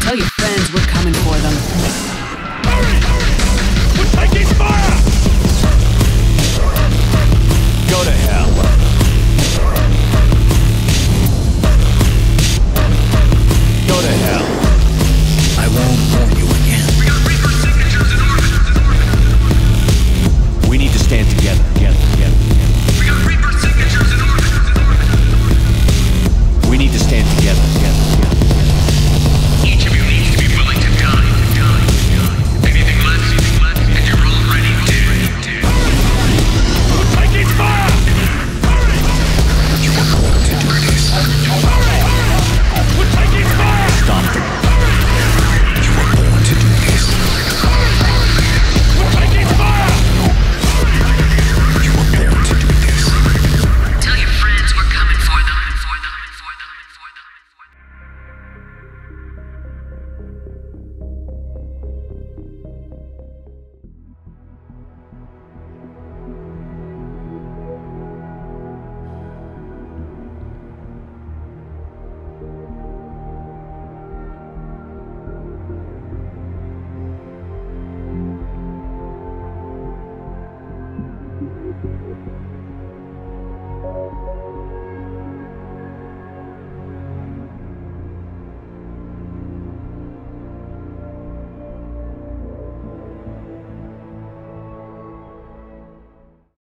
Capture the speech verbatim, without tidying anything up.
Tell your friends we're coming for them. Hurry! We're taking fire!